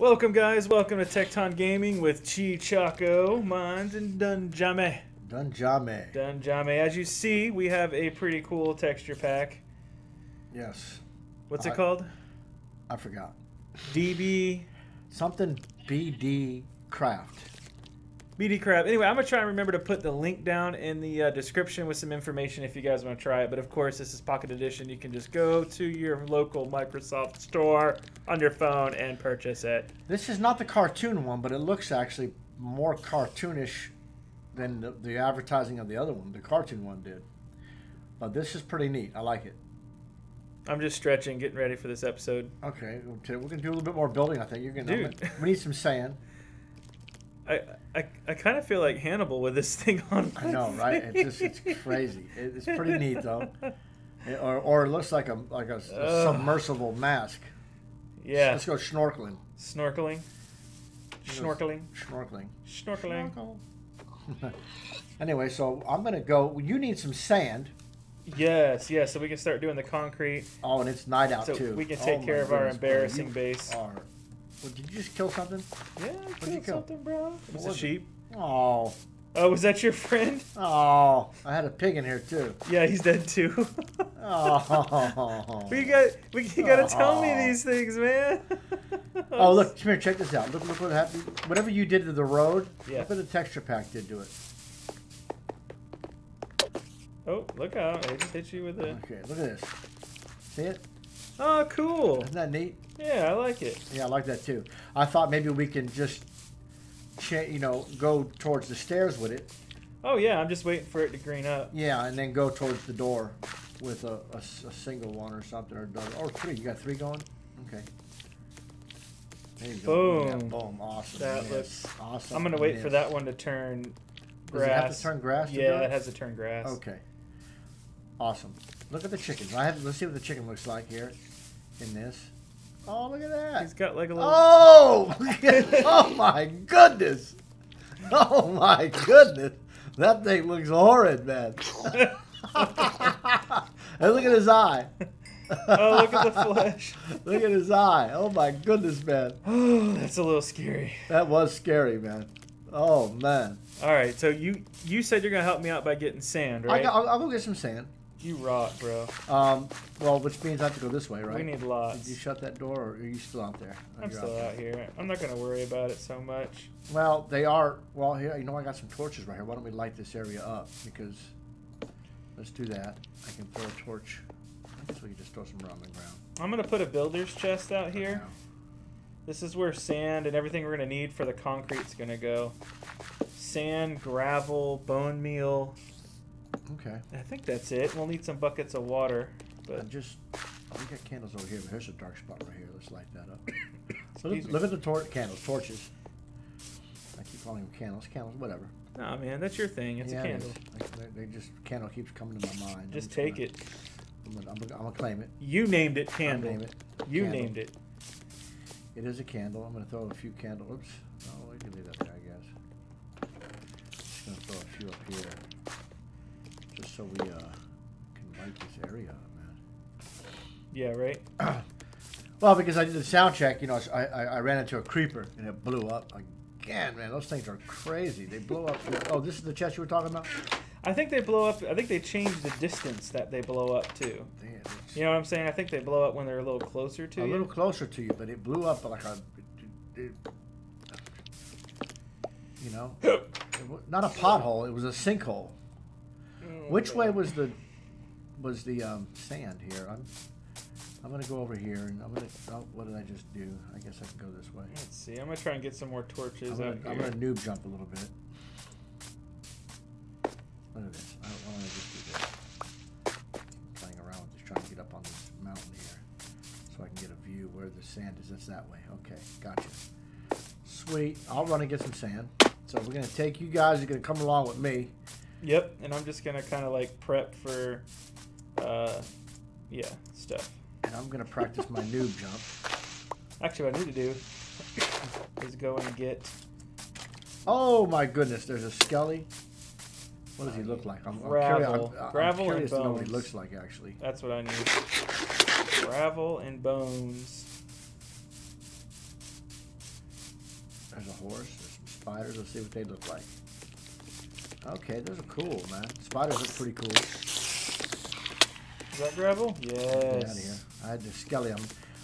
Welcome, guys. Welcome to TekTon Gaming with Cheechako, Minds, and Dunjahmi. Dunjahmi. As you see, we have a pretty cool texture pack. Yes. What's it called? I forgot. DB. Something BD Craft. BD Craft. Anyway, I'm going to try and remember to put the link down in the description with some information if you guys want to try it. But, of course, this is Pocket Edition. You can just go to your local Microsoft store on your phone and purchase it. This is not the cartoon one, but it looks actually more cartoonish than the advertising of the other one. The cartoon one did. But this is pretty neat. I like it. I'm just stretching, getting ready for this episode. Okay. We're going to do a little bit more building, I think. You're going to. We need some sand. I kind of feel like Hannibal with this thing on. I know, right? It's crazy. It's pretty neat, though. Or it looks like a submersible mask. Yeah. Let's go snorkeling. Snorkeling. Snorkeling. Snorkeling. Snorkeling. Snorkel. Anyway, so I'm gonna go. You need some sand. Yes, yes. So we can start doing the concrete. Oh, and it's night out so too. We can take care of our embarrassing base. Well, did you just kill something? Yeah, I killed something, bro. It's a sheep. Oh. Oh, was that your friend? Oh, I had a pig in here too. Yeah, he's dead too. Oh. You gotta tell me these things, man. Oh, look, come here, check this out. Look what happened. Whatever you did to the road, yeah. Look what the texture pack did to it. Oh, look out! I just hit you with it. Okay, look at this. See it? Oh, cool. Isn't that neat? Yeah, I like it. Yeah, I like that too. I thought maybe we can just, go towards the stairs with it. Oh, yeah. I'm just waiting for it to green up. Yeah, and then go towards the door with a single one or something. Or three. You got three going? Okay. There you go. Boom. Yeah, boom. Awesome. That looks awesome. I'm going to wait for that one to turn grass. Does it have to turn grass? Yeah, it has to turn grass. Okay. Awesome. Look at the chickens. Let's see what the chicken looks like here in this. Oh, look at that. He's got like a little... Oh! Oh, my goodness. Oh, my goodness. That thing looks horrid, man. And look at his eye. Oh, look at the flesh. Look at his eye. Oh, my goodness, man. That's a little scary. That was scary, man. Oh, man. All right, so you said you're going to help me out by getting sand, right? I'll go get some sand. You rock, bro. Well, which means I have to go this way, right? We need lots. Did you shut that door, or are you still out there? I'm still out here. I'm not going to worry about it so much. Well, they are. Well, here, I got some torches right here. Why don't we light this area up? Because let's do that. I can throw a torch. I guess we can just throw some around on the ground. I'm going to put a builder's chest out here. This is where sand and everything we're going to need for the concrete's going to go. Sand, gravel, bone meal. Okay. I think that's it. We'll need some buckets of water. But we got candles over here. But here's a dark spot right here. Let's light that up. Look at the torches. I keep calling them candles, whatever. Nah, man, that's your thing. It's a candle. Candle keeps coming to my mind. Just take it. I'm gonna claim it. You named it candle. Named it. It is a candle. I'm gonna throw a few candles. Oops. Oh, we can leave that there, I guess. I'm just gonna throw a few up here. Just so we can light this area up, man. Yeah, right? Well, because I did the sound check, I ran into a creeper, and it blew up again, man. Those things are crazy. They blow up. Oh, this is the chest you were talking about? I think they blow up. I think they change the distance that they blow up to. Damn, you know what I'm saying? I think they blow up when they're a little closer to you. A little closer to you, but it blew up like a... Not a pothole. It was a sinkhole. Which way was the sand here? I'm gonna go over here and what did I just do? I guess I can go this way. Let's see. I'm gonna try and get some more torches out here. I'm gonna noob jump a little bit. Look at this. I don't want to just do this. I'm playing around with this, trying to get up on this mountain here, so I can get a view where the sand is. It's that way. Okay, gotcha. Sweet. I'll run and get some sand. So we're gonna take you guys. You're gonna come along with me. Yep, and I'm just gonna kind of like prep for, stuff. And I'm gonna practice my noob jump. Actually, what I need to do is go and get. Oh my goodness! There's a skelly. What does he look like? I'm curious to know what he looks like actually. That's what I need. Gravel and bones. horse. There's some spiders. Let's see what they look like. Okay, those are cool, man. Spiders look pretty cool. Is that gravel? Yes. Out of here. I had the skelly.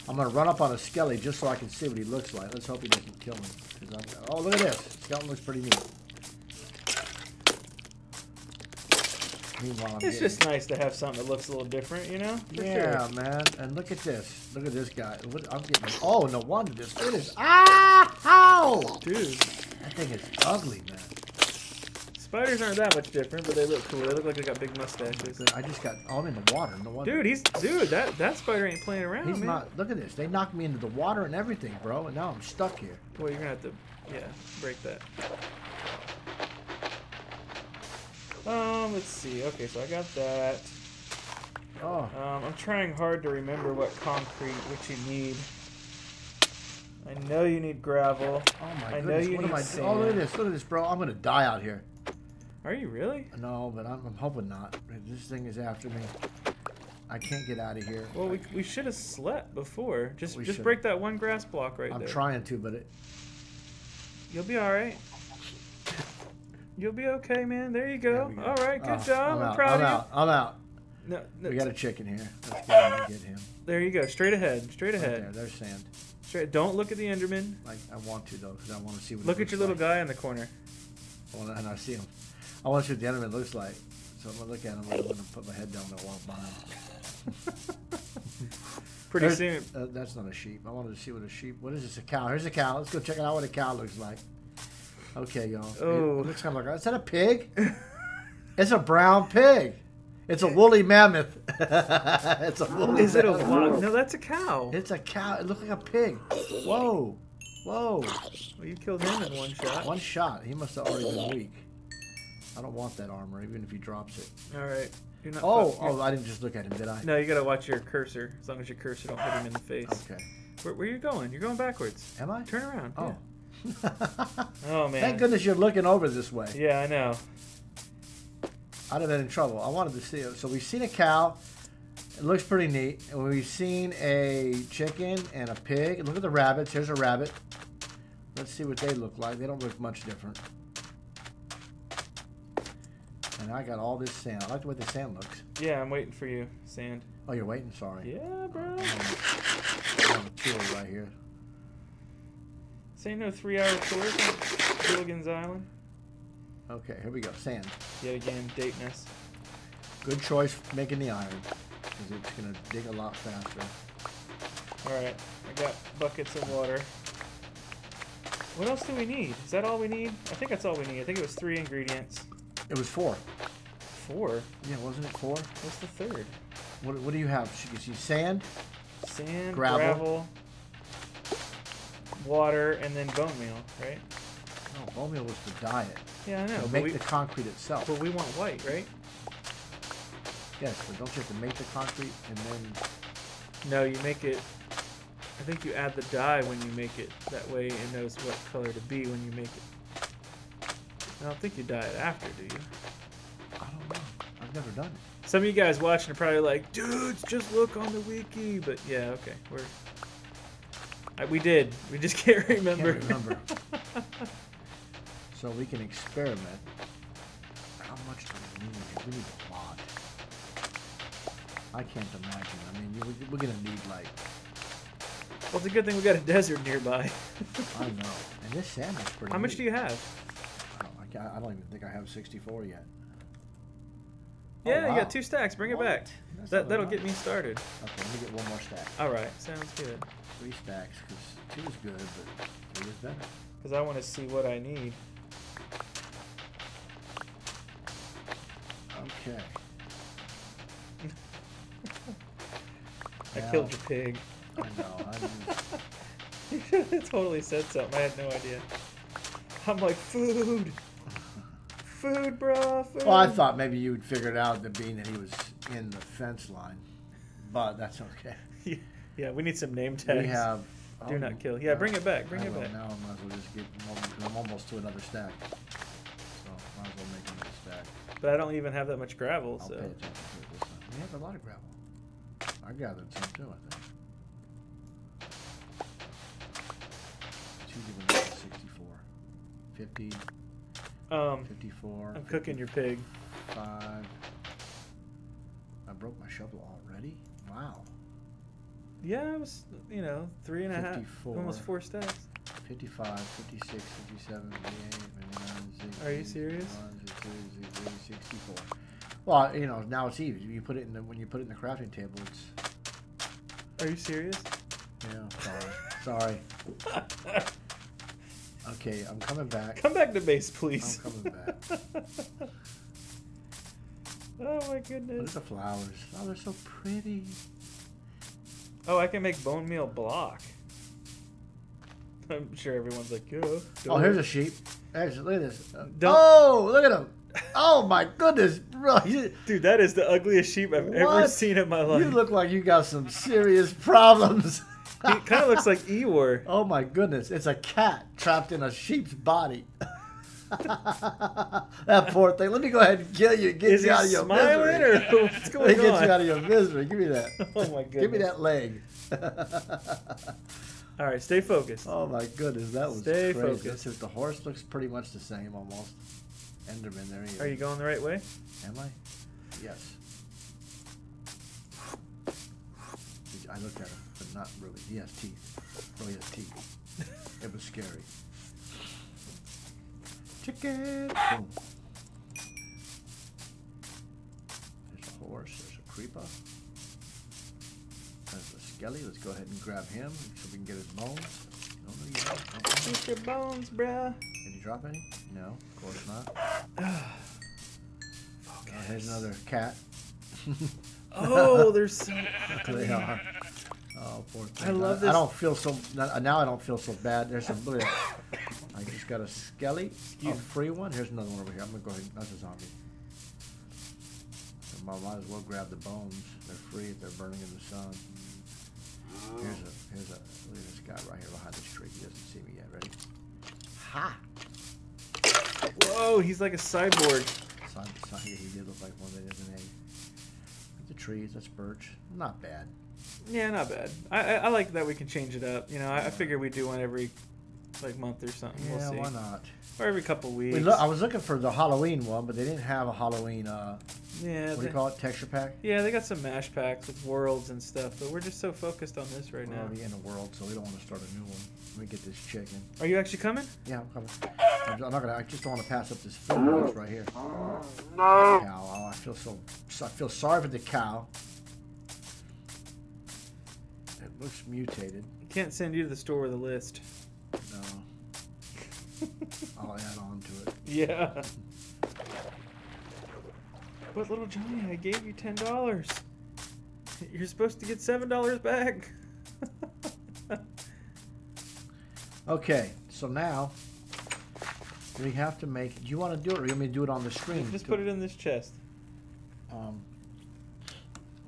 I'm gonna run up on a skelly just so I can see what he looks like. Let's hope he doesn't kill me. Oh, look at this. Skeleton looks pretty neat. It's just nice to have something that looks a little different, you know? Yeah, man. And look at this. Look at this guy. I'm getting. Oh, no wonder this thing is. Ah! Ow! Dude, that thing is ugly, man. Spiders aren't that much different, but they look cool. They look like they got big mustaches. I just got. Oh, I'm in the water. No wonder. Dude, that spider ain't playing around. He's not. Look at this. They knocked me into the water and everything, bro. And now I'm stuck here. Well, you're gonna have to, break that. Let's see. Okay, so I got that. Oh. I'm trying hard to remember what you need. I know you need gravel. Oh my goodness. I know you need sand. Oh, look at this, bro. I'm gonna die out here. Are you really? No, but I'm hoping not. This thing is after me. I can't get out of here. Well, we should have slept before. Just break that one grass block right there. I'm trying to, but it. You'll be all right. You'll be okay, man. There you go. All right, good job. I'm proud of you. I'm out. No, we got a chicken here. Let's go and get him. There you go. Straight ahead. Straight ahead. There, there's sand. Straight. Don't look at the Enderman. I want to though, because I want to see what. Look at your little guy in the corner. Well, and I see him. I want to see what the Enderman looks like. So I'm gonna look at him. I'm gonna put my head down and walk by him. Pretty soon. That's not a sheep. I wanted to see what a sheep. What is this? A cow? Here's a cow. Let's go check out what a cow looks like. Okay, y'all. Oh. It looks kind of like, is that a pig? It's a brown pig. It's a woolly mammoth. It's a woolly mammoth. Is it a mammoth? No, that's a cow. It's a cow. It looks like a pig. Whoa. Whoa. Well, you killed him in one shot. One shot. He must have already been weak. I don't want that armor, even if he drops it. All right. You're not I didn't just look at him, did I? No, you got to watch your cursor. As long as your cursor don't hit him in the face. Okay. Where are you going? You're going backwards. Am I? Turn around. Oh. Yeah. Oh man! Thank goodness you're looking over this way. Yeah, I know. I'd have been in trouble. I wanted to see it. So we've seen a cow. It looks pretty neat. And we've seen a chicken and a pig. And look at the rabbits. Here's a rabbit. Let's see what they look like. They don't look much different. And I got all this sand. I like the way the sand looks. Yeah, I'm waiting for you, sand. Oh, you're waiting? Sorry. Yeah, bro. I'm on the tool right here. Say no 3-hour tour from Gilligan's Island. Okay, here we go. Sand. Yet again, dateness. Good choice making the iron, because it's going to dig a lot faster. Alright, I got buckets of water. What else do we need? Is that all we need? I think that's all we need. I think it was 3 ingredients. It was 4. 4? Yeah, wasn't it 4? What's the third? What do you have? You see sand? Sand, gravel water, and then bone meal, right? No, bone meal was the diet. Yeah, I know. So make the concrete itself. But we want white, right? Yes, but don't you have to make the concrete and then... No, you make it... I think you add the dye when you make it. That way it knows what color to be when you make it. I don't think you dye it after, do you? I don't know. I've never done it. Some of you guys watching are probably like, dudes, just look on the wiki. But yeah, okay, we're... We did. We just can't remember. Can't remember. So we can experiment. How much do we need? We need a lot. I can't imagine. I mean, we're going to need like... Well, it's a good thing we got a desert nearby. I know. And this sand is pretty How much do you have? I don't even think I have 64 yet. Yeah, oh, wow. You got 2 stacks. Bring it back. That'll get me started. Okay, let me get one more stack. All right. Sounds good. 3 stacks, because 2 is good, but 3 is better. Because I want to see what I need. Okay. I killed your pig. I know. You should have totally said something. I had no idea. I'm like, food. Food, bro. Food. Well, I thought maybe you would figure it out, being that he was in the fence line. But that's okay. Yeah. Yeah, we need some name tags. We have... Do not kill. Yeah, bring it back. Bring it back. Now I might as well just get... I'm almost to another stack. So I might as well make another stack. But I don't even have that much gravel, so... I'll pay attention to it this time. We have a lot of gravel. I gathered some, too, I think. 2 given 64. 50. 54. I'm cooking your pig. 5. I broke my shovel already? Wow. Yeah, it was, you know, 3 and a half, almost 4 stacks. 55, 56, 57, 58, 59, 60. Are you serious? 64. Well, you know, now it's even. You put it in the when you put it in the crafting table, it's. Are you serious? Yeah. Sorry. Sorry. Okay, I'm coming back. Come back to base, please. I'm coming back. Oh my goodness. Look at the flowers. Oh, they're so pretty. Oh, I can make bone meal block. I'm sure everyone's like, oh. Oh, here's a sheep. Actually, look at this. Oh, look at him. Oh my goodness, bro. Dude, that is the ugliest sheep I've ever seen in my life. You look like you got some serious problems. It kind of looks like Eeyore. Oh my goodness, it's a cat trapped in a sheep's body. That poor thing. Let me go ahead and kill you. Get you out of your misery. Or what's going on? Get you out of your misery. Give me that. Oh my goodness. Give me that leg. All right, stay focused. Oh my goodness, that was crazy. The horse looks pretty much the same almost. Enderman, there he is. Are you going the right way? Am I? Yes. I looked at him, but not really. He has teeth. Oh, he has teeth. It was scary. Chicken! Boom. There's a horse. There's a creeper. There's a skelly. Let's go ahead and grab him so we can get his bones. Get your bones, bruh. Did you drop any? No, of course not. Oh, here's another cat. Oh, they're so they are. Oh, poor thing. I love this. I don't feel so now. I don't feel so bad. There's some. I just got a skelly, a free one. Here's another one over here. I'm gonna go ahead. That's a zombie. So I might as well grab the bones. They're free if they're burning in the sun. Look at this guy right here behind this tree. He doesn't see me yet. Ready? Ha! Whoa, he's like a cyborg. He did look like one that is an egg. The trees, that's birch. Not bad. Yeah, not bad. I like that we can change it up. You know, I figure we do one every like month or something. Yeah, we'll see. Why not? Or every couple weeks. I was looking for the Halloween one, but they didn't have a Halloween. Yeah, what do you call it? Texture pack? Yeah, they got some mash packs with worlds and stuff, but we're just so focused on this right now. We're already in a world, so we don't want to start a new one. Let me get this chicken. Are you actually coming? Yeah, I'm coming. I just don't want to pass up this food right here. No. Cow. Oh, I feel sorry for the cow. It looks mutated. I can't send you to the store with a list. No. I'll add on to it. Yeah. But little Johnny, I gave you $10. You're supposed to get $7 back. Okay, so now we have to make. Do you want to do it, or you want me to do it on the screen? Just put it in this chest.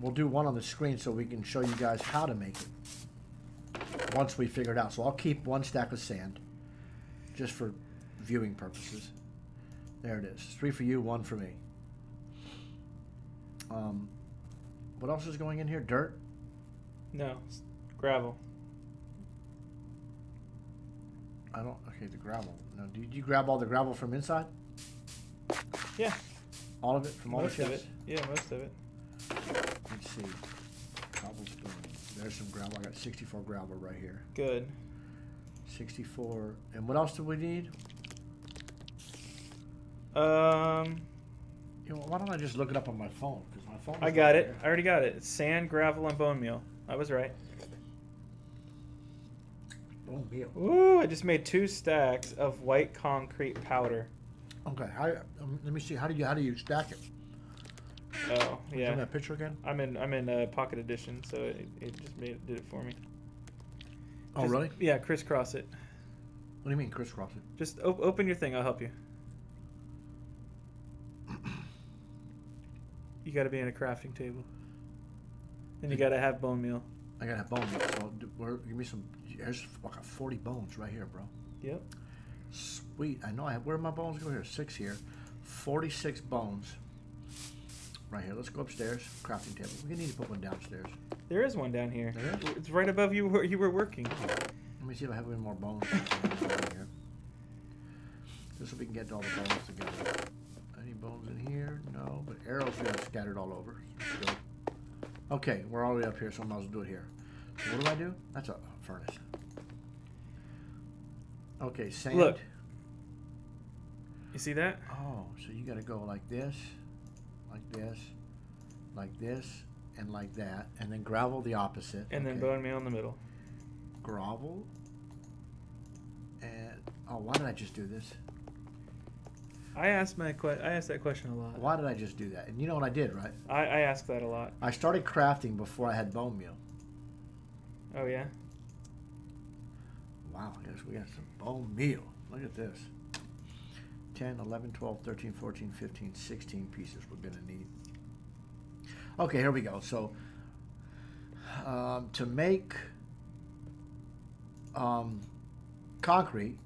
We'll do one on the screen so we can show you guys how to make it once we figure it out. So I'll keep one stack of sand, just for viewing purposes. There it is. 3 for you, 1 for me. What else is going in here? Dirt? No, it's gravel. Okay, the gravel. No, did you grab all the gravel from inside? Yeah. All of it from all the chests? Yeah, most of it. Let's see. Cobblestone. There's some gravel. I got 64 gravel right here. Good. 64. And what else do we need? You know, why don't I just look it up on my phone? Because my phone. I got it. There. I already got it. It's sand, gravel, and bone meal. I was right. Bone meal. Ooh! I just made 2 stacks of white concrete powder. Okay. Let me see. How do you stack it? Oh yeah. In that picture again. I'm in Pocket Edition, so it just did it for me. Oh really? Yeah. Crisscross it. What do you mean crisscross it? Just open your thing. I'll help you. You got to be in a crafting table, and you got to have bone meal. I got to have bone meal. So give me some. There's like 40 bones right here, bro. Yep. Sweet. I know. Where are my bones? Go here. 6 here. 46 bones. Right here. Let's go upstairs. Crafting table. We need to put one downstairs. There is one down here. There is? It's right above you where you were working. Let me see if I have any more bones. Just so we can get all the bones together. Any bones in here? No, but arrows here are scattered all over. So, okay, we're all the way up here, so I might as well do it here. So what do I do? That's a furnace. Okay, sand. Look. You see that? Oh, so you gotta go like this, like this, like this, and like that, and then gravel the opposite. And okay. Then bone meal in the middle. Gravel. And oh, why did I just do this? I asked that question a lot. Why did I just do that? And you know what I did, right? I asked that a lot. I started crafting before I had bone meal. Oh yeah. Wow, I guess we got some bone meal. Look at this. 10, 11, 12, 13, 14, 15, 16 pieces we're gonna need. Okay, here we go. So to make concrete,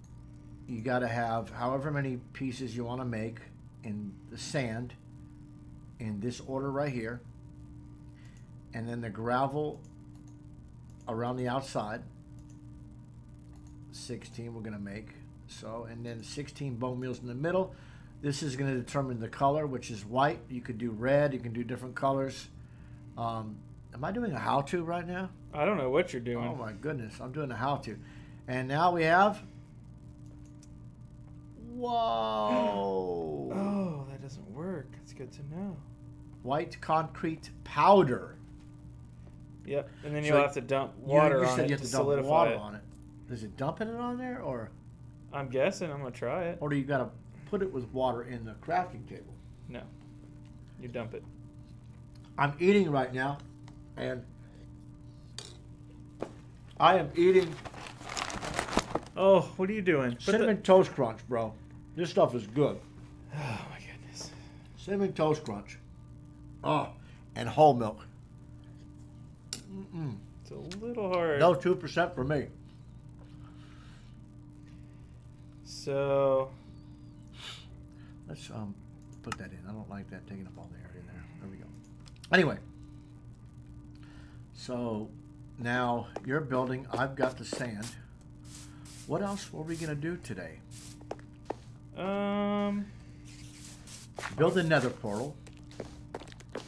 you got to have however many pieces you want to make in the sand in this order right here, and then the gravel around the outside. 16 we're going to make, so, and then 16 bone meals in the middle. This is going to determine the color, which is white. You could do red, you can do different colors. Am I doing a how-to right now? I don't know what you're doing. Oh my goodness, I'm doing a how-to. And now we have... Whoa! Oh, that doesn't work. That's good to know. White concrete powder. Yep, and then you'll have to dump water on it to solidify it. Is it dumping it on there, or...? I'm guessing. I'm going to try it. Or do you got to put it with water in the crafting table? No. You dump it. I'm eating right now, and... I am eating... Oh, what are you doing? Cinnamon Toast Crunch, bro. This stuff is good. Oh, my goodness. Cinnamon Toast Crunch. Oh, and whole milk. Mm-mm. It's a little hard. No 2% for me. So, let's put that in. I don't like that taking up all the area there. There we go. Anyway. So, now you're building. I've got the sand. What else were we going to do today? Build a nether portal.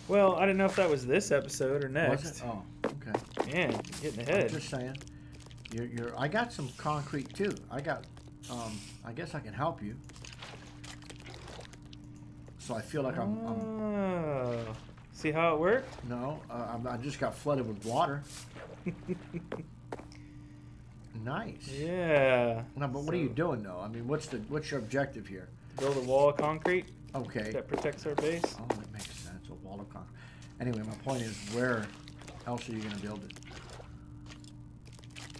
Well, I didn't know if that was this episode or next. Was it? Oh, okay. Man, getting ahead. I'm just saying. I got some concrete, too. I got, I guess I can help you. So I feel like I'm see how it worked? No, I just got flooded with water. Nice. Yeah. No, but so, what are you doing though? I mean, what's your objective here? Build a wall of concrete. Okay. That protects our base. Oh, that makes sense. A wall of concrete. Anyway, my point is, where else are you going to build it?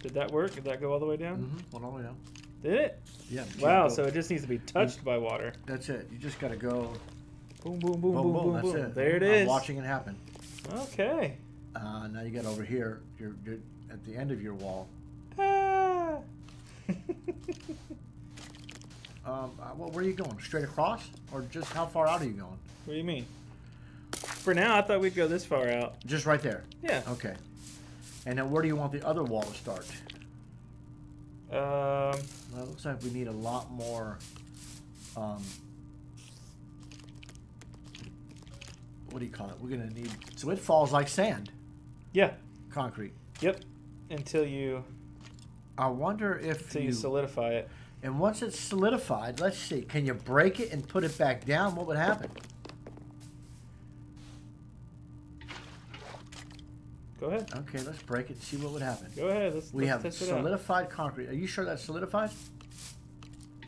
Did that work? Did that go all the way down? Mm-hmm. Went all the way down. Did it? Yeah. Wow. So it just needs to be touched by water. That's it. You just got to go. Boom, boom, boom, boom, boom. That's it. There it is. I'm watching it happen. Okay. Now you got over here. You're at the end of your wall. Well, where are you going? Straight across, or just how far out are you going? What do you mean? For now, I thought we'd go this far out. Just right there. Yeah. Okay. And then where do you want the other wall to start? Well, it looks like we need a lot more. What do you call it? We're gonna need. So it falls like sand. Yeah. Concrete. Yep. Until you. I wonder if you solidify it. And once it's solidified, let's see. Can you break it and put it back down? What would happen? Go ahead. Okay, let's break it and see what would happen. Go ahead. We have solidified concrete. Are you sure that's solidified?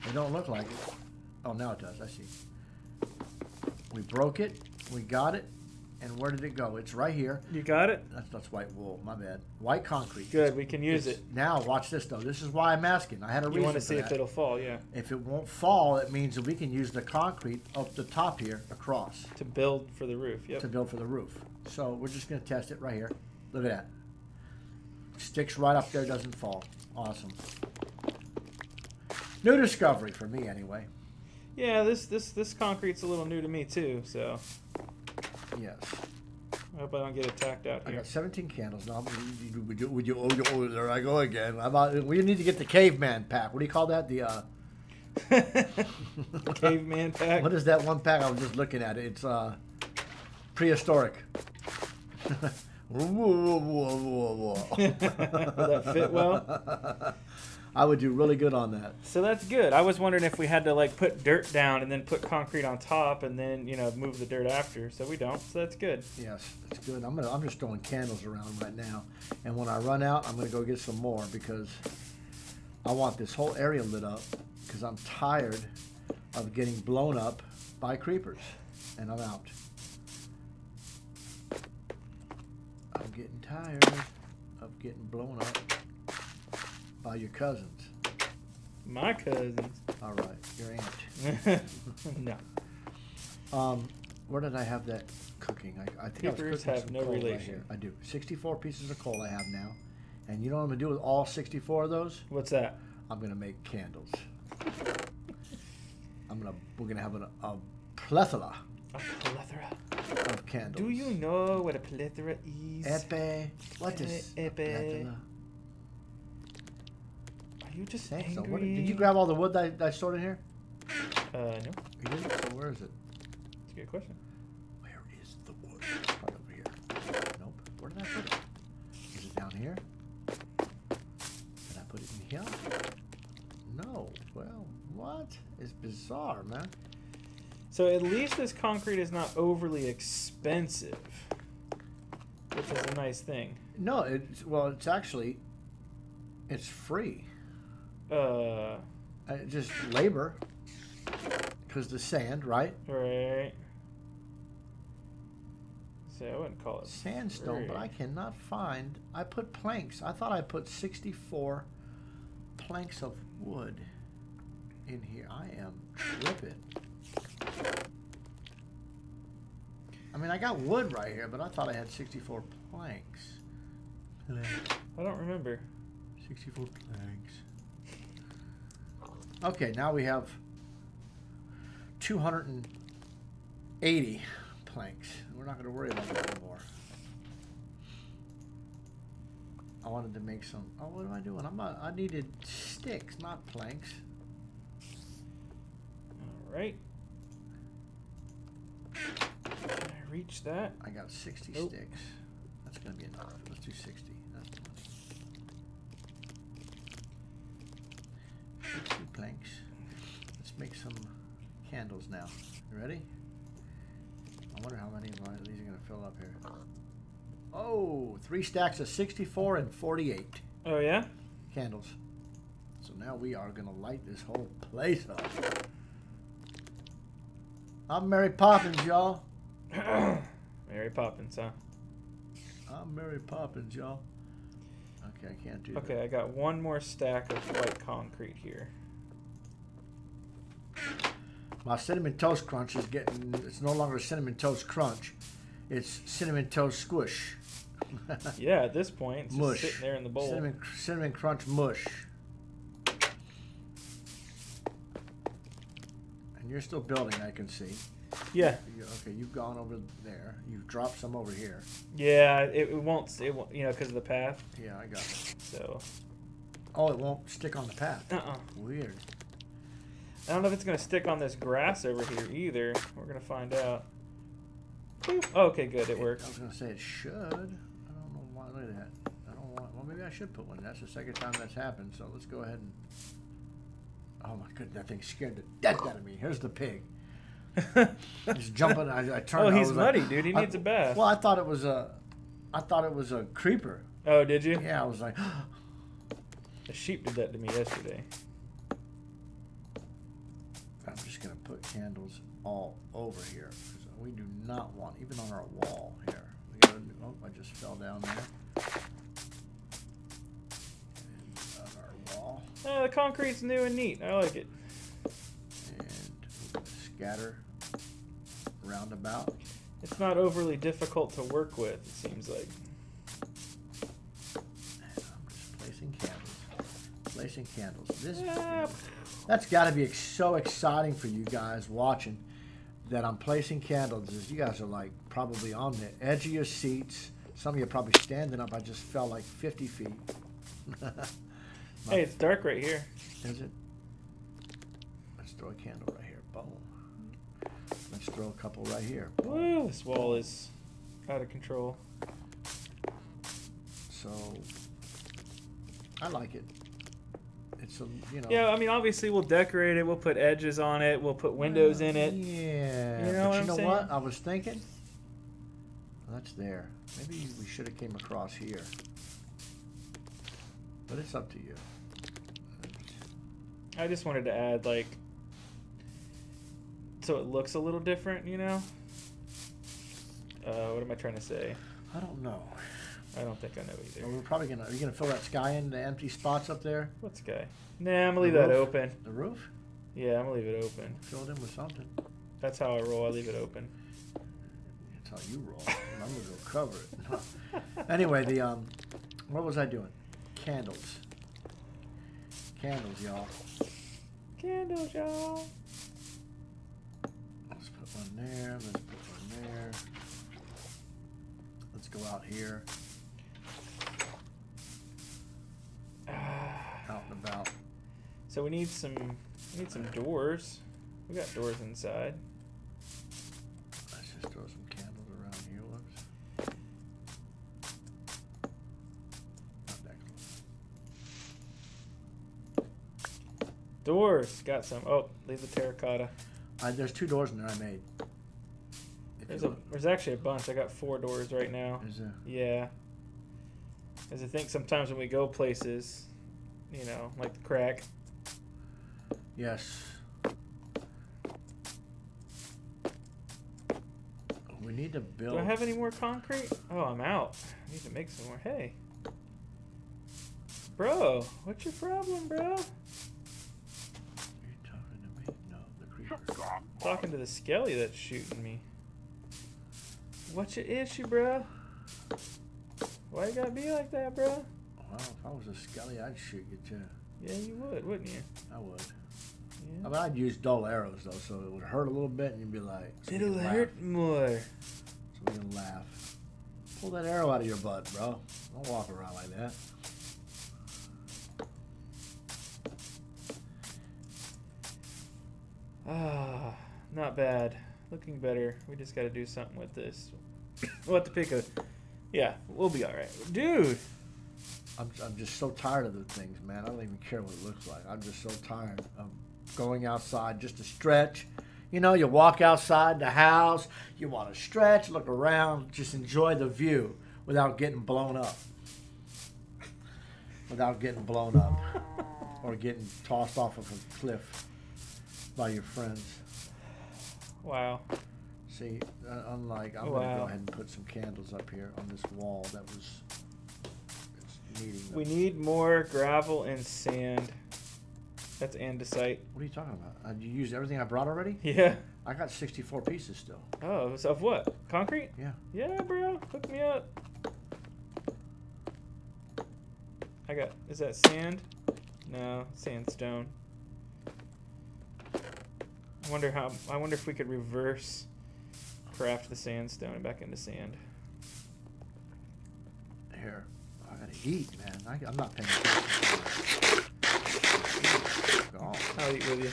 It don't look like it. Oh, now it does. I see. We broke it. We got it. And where did it go? It's right here. You got it? That's white wool. My bad. White concrete. Good. We can use it. Now, watch this, though. This is why I'm asking. I had a reason for that. You want to see if it'll fall, yeah. If it won't fall, it means that we can use the concrete up the top here across. To build for the roof, yep. To build for the roof. So we're just going to test it right here. Look at that. Sticks right up there, doesn't fall. Awesome. New discovery for me, anyway. Yeah, this concrete's a little new to me, too, so... Yes. I hope I don't get attacked out here. I got 17 candles. Now, there I go again. We need to get the caveman pack. What do you call that? The Caveman pack. What is that one pack? I was just looking at it. It's prehistoric. Will that fit well? I would do really good on that. So that's good. I was wondering if we had to like put dirt down and then put concrete on top and then, you know, move the dirt after. So we don't. So that's good. Yes, that's good. I'm just throwing candles around right now. And when I run out, I'm going to go get some more because I want this whole area lit up because I'm tired of getting blown up by creepers. And I'm out. I'm getting tired of getting blown up. By your cousins. My cousins. All right, your aunt. No. Where did I have that cooking? I think Peepers I was cooking have some no coal relation. Right here. I do. 64 pieces of coal I have now, and you know what I'm gonna do with all 64 of those? What's that? I'm gonna make candles. We're gonna have a plethora. A plethora. Of candles. Do you know what a plethora is? Epe. What is a plethora? You just angry. So what, did you grab all the wood that I stored in here? No. You didn't? So where is it? That's a good question. Where is the wood? It's right over here. Nope. Where did I put it? Is it down here? Did I put it in here? No. Well, what? It's bizarre, man. So at least this concrete is not overly expensive, which is a nice thing. No. It's actually, it's free. Just labor, because the sand, right? Right. So I wouldn't call it sandstone, free. But I cannot find. I put planks. I thought I put 64 planks of wood in here. I am ripping. I mean, I got wood right here, but I thought I had 64 planks. I don't remember. 64 planks. Okay, now we have 280 planks. We're not going to worry about that anymore. I wanted to make some. Oh, what am I doing? I needed sticks, not planks. All right. Can I reach that? I got 60 sticks. That's going to be enough. Let's do 60. That's the money. Planks. Let's make some candles now. You ready? I wonder how many of these are going to fill up here. Oh, 3 stacks of 64 and 48. Oh, yeah? Candles. So now we are going to light this whole place up. I'm Mary Poppins, y'all. Mary Poppins, huh? I'm Mary Poppins, y'all. Okay, I can't do that. Okay, I got one more stack of white concrete here. My Cinnamon Toast Crunch is getting... It's no longer Cinnamon Toast Crunch. It's Cinnamon Toast Squish. Yeah, at this point, it's mush. Just sitting there in the bowl. Cinnamon Crunch Mush. And you're still building, I can see. Yeah. Okay, you've gone over there. You've dropped some over here. Yeah, it won't you know, because of the path. Yeah, I got it. So. Oh, it won't stick on the path. Uh-uh. Weird. I don't know if it's going to stick on this grass over here either. We're going to find out. Oh, okay, good. It worked. I was going to say it should. I don't know why. Look at that. I don't want. Well, maybe I should put one. That's the second time that's happened. So let's go ahead and. Oh my goodness, that thing scared the death out of me. Here's the pig. He's jumping. I turned. Oh, he's muddy, like, dude. He needs a bath. Well, I thought it was a creeper. Oh, did you? Yeah, I was like. The sheep did that to me yesterday. I'm just going to put candles all over here. We do not want, even on our wall here. We gotta, oh, I just fell down there. And on our wall. Oh, the concrete's new and neat. I like it. And we're going to scatter roundabout. It's not overly difficult to work with, it seems like. And I'm just placing candles. Placing candles. This yep. That's got to be so exciting for you guys watching that I'm placing candles. As you guys are like probably on the edge of your seats. Some of you are probably standing up. I just fell like 50 feet. Hey, it's dark right here. Is it? throw a candle right here. Boom. Let's throw a couple right here. Whoa, this wall is out of control. So I like it. It's a, you know. Yeah, I mean, obviously we'll decorate it. We'll put edges on it. We'll put windows in it. Yeah. You know, but what I was thinking? That's there. Maybe we should have came across here. But it's up to you. I just wanted to add, like, so it looks a little different, you know? What am I trying to say? I don't know. I don't think I know either. Well, we're probably going to... Are you going to fill that sky in, the empty spots up there? What sky? Nah, I'm going to leave that open. The roof? Yeah, I'm going to leave it open. Fill it in with something. That's how I roll. I leave it open. That's how you roll. I'm going to go cover it. Anyway, the... what was I doing? Candles. Candles, y'all. Candles, y'all. Let's put one there. Let's put one there. Let's go out here. Out and about. So we need some. We need some doors. We got doors inside. Let's just throw some candles around here. Whoops. Not that close. Doors. Got some. Oh, leave the terracotta. There's two doors in there I made. There's actually a bunch. I got 4 doors right now. Is there? Yeah. Because I think sometimes when we go places, you know, like the crack. Yes. We need to build. Do I have any more concrete? Oh, I'm out. I need to make some more. Hey. Bro, what's your problem, bro? You're talking to me? No, the creature. I'm talking to the skelly that's shooting me. What's your issue, bro? Why you gotta be like that, bro? Well, if I was a skelly, I'd shoot you too. Yeah, you would, wouldn't you? I would. Yeah. I mean, I'd use dull arrows though, so it would hurt a little bit, and you'd be like, so it'll hurt more. So we can laugh. Pull that arrow out of your butt, bro. Don't walk around like that. Ah, not bad. Looking better. We just gotta do something with this. We'll have to pick a. Yeah, we'll be all right, dude. I'm just so tired of the things, man. I don't even care what it looks like. I'm just so tired of going outside just to stretch. You know, you walk outside the house, you want to stretch, look around, just enjoy the view without getting blown up, or getting tossed off of a cliff by your friends. Wow. See, unlike, I'm going to go ahead and put some candles up here on this wall that was needing them. We need more gravel and sand. That's andesite. What are you talking about? You used everything I brought already? Yeah. I got 64 pieces still. Oh, so of what? Concrete? Yeah. Yeah, bro. Hook me up. I got, is that sand? No, sandstone. I wonder if we could reverse craft the sandstone back into sand. Here, I gotta eat, man. I'm not paying attention. I'll eat with you.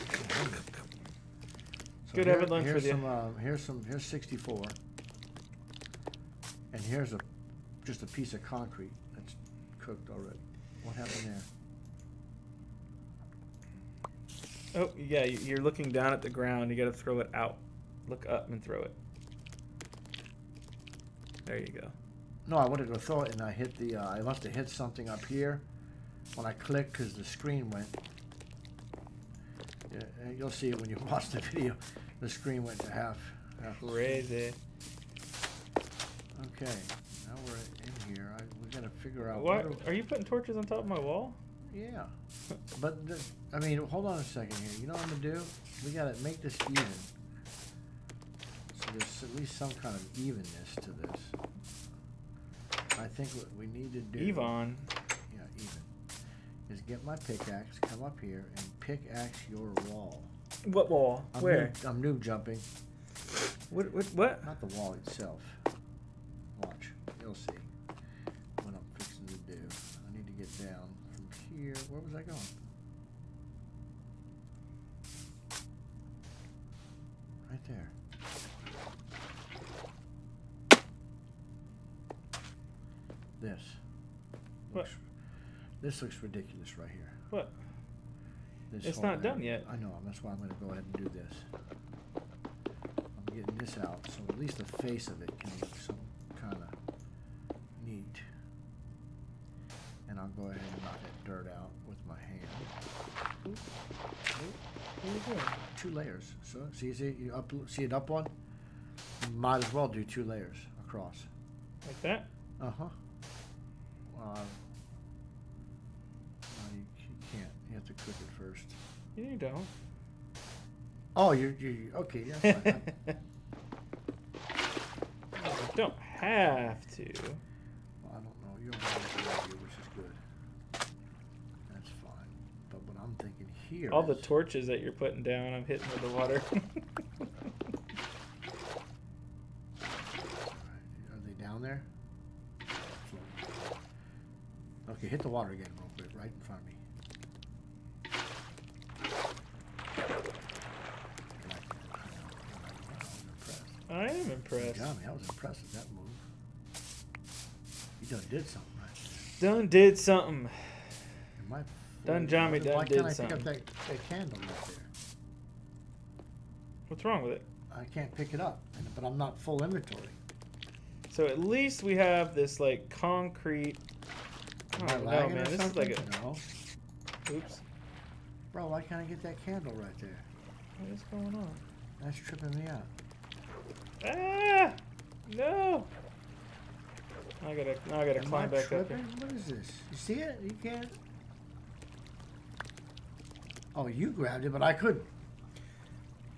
So good having lunch with you. Here's 64, and here's just a piece of concrete that's cooked already. What happened there? Oh yeah, you're looking down at the ground. You gotta throw it out. Look up and throw it. There you go. No, I wanted to throw it, and I hit the. I must have hit something up here when I clicked because the screen went. Yeah, you'll see it when you watch the video. The screen went to half. Crazy. Okay, now we're in here. We gotta figure out. What are you putting torches on top of my wall? Yeah, but I mean, hold on a second here. You know what I'm gonna do? We gotta make this even. There's at least some kind of evenness to this. I think what we need to do... Yvonne. Yeah, even. Is get my pickaxe, come up here, and pickaxe your wall. What wall? Where? I'm noob jumping. What? Not the wall itself. Watch. You'll see what I'm fixing to do. I need to get down from here. Where was I going? this. What? This looks ridiculous right here. What? This it's not done yet. I know. That's why I'm going to go ahead and do this. I'm getting this out, so at least the face of it can look some kind of neat. And I'll go ahead and knock that dirt out with my hand. Oop. Oop. 2 layers. So see, you up, see it up one. You might as well do 2 layers across. Like that. Uh-huh. You have to cook it first. You don't. Oh, you okay? Yeah, that's fine. I don't have to. Well, I don't know. You don't have to do that here, which is good. That's fine. But what I'm thinking here. All the torches that you're putting down, I'm hitting with the water. Are they down there? Okay, hit the water again, real quick, right in front of me. I am impressed. God, that was impressive, that move. You done did something, right? Done did something. Dunjahmi done did something. Why can't I pick up that candle right there? What's wrong with it? I can't pick it up, but I'm not full inventory. So at least we have this, like, concrete... Oh, no, man, this is like a... No. Oops. Bro, why can't I get that candle right there? What is going on? That's tripping me out. Ah! No! Now I gotta climb back up here. What is this? You see it? You can't. Oh, you grabbed it, but I couldn't.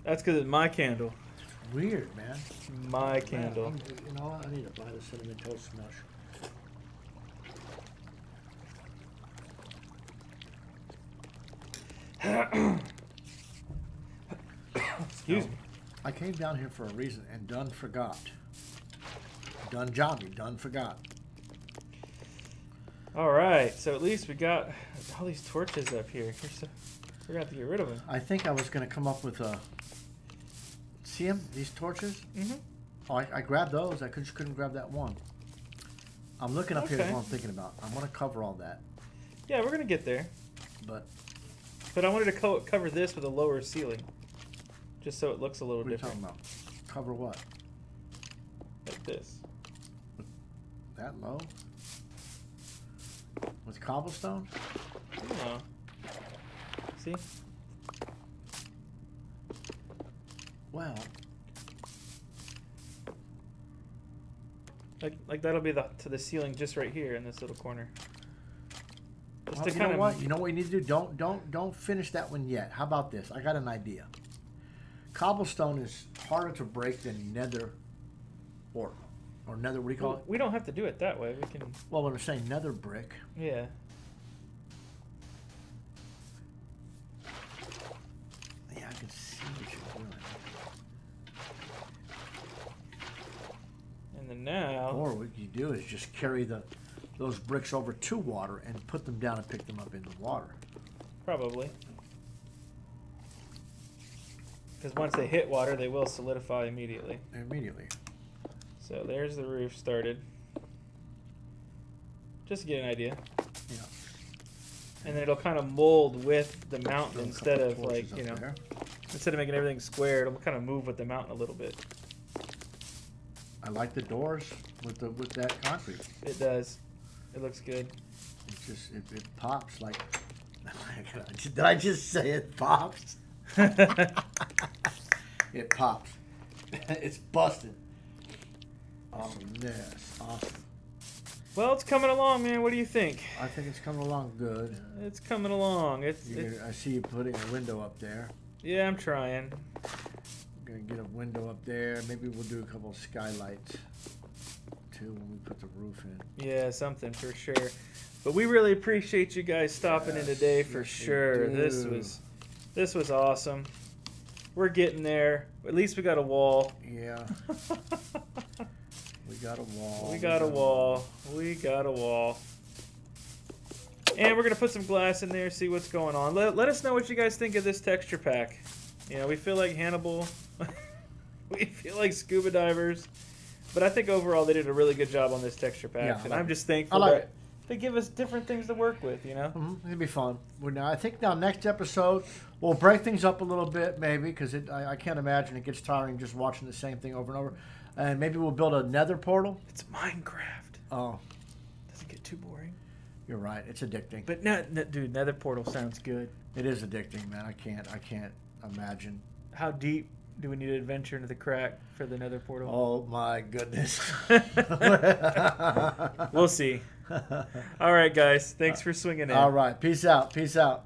That's because it's my candle. It's weird, man. My candle. You know, I need to buy the Cinnamon Toast Crunch. Excuse me. I came down here for a reason, and Dun forgot. Dunjahmi, Dun forgot. All right, so at least we got all these torches up here. We're gonna have to get rid of them. I think I was gonna come up with a. See them? These torches? Mm-hmm. Oh, I grabbed those. I just couldn't grab that one. I'm looking up here. That's what I'm thinking about. I'm gonna cover all that. Yeah, we're gonna get there. But I wanted to cover this with a lower ceiling. Just so it looks a little different. What are you talking about? Cover what? Like this. That low? With cobblestone? No. See? Well. Like that'll be to the ceiling just right here in this little corner. Just well, you know what you need to do? Don't finish that one yet. How about this? I got an idea. Cobblestone is harder to break than nether or nether, what do you call it? We don't have to do it that way. We can. Well, when we're saying nether brick. Yeah. Yeah, I can see what you're doing. And then now. Or what you do is just carry those bricks over to water and put them down and pick them up in the water. Probably. Because once they hit water, they will solidify immediately. So there's the roof started. Just to get an idea. Yeah. And then it'll kind of mold with the mountain instead of like, you know, instead of making everything squared, it'll kind of move with the mountain a little bit. I like the doors with that concrete. It does. It looks good. It just it pops like. Did I just say it pops? It pops. It's busted. Awesome. Yes. Awesome. Well, it's coming along, man. What do you think? I think it's coming along good. It's coming along. I see you putting a window up there. Yeah, I'm trying. I'm going to get a window up there. Maybe we'll do a couple of skylights, too, when we put the roof in. Yeah, something for sure. But we really appreciate you guys stopping in today for sure. This was awesome. We're getting there. At least we got a wall. Yeah. We got a wall. We got a wall. And we're going to put some glass in there, see what's going on. Let us know what you guys think of this texture pack. You know, we feel like Hannibal. We feel like scuba divers. But I think overall they did a really good job on this texture pack, and I'm just thankful that they give us different things to work with, you know? Mm-hmm. It'd be fun. I think now next episode we'll break things up a little bit maybe, because I can't imagine it gets tiring just watching the same thing over and over. And maybe we'll build a nether portal. It's Minecraft. Oh. Doesn't get too boring. You're right. It's addicting. But, no, dude, nether portal sounds good. It is addicting, man. I can't imagine. How deep do we need an adventure into the crack for the nether portal? Oh, my goodness. We'll see. All right, guys. Thanks for swinging in. All right. Peace out. Peace out.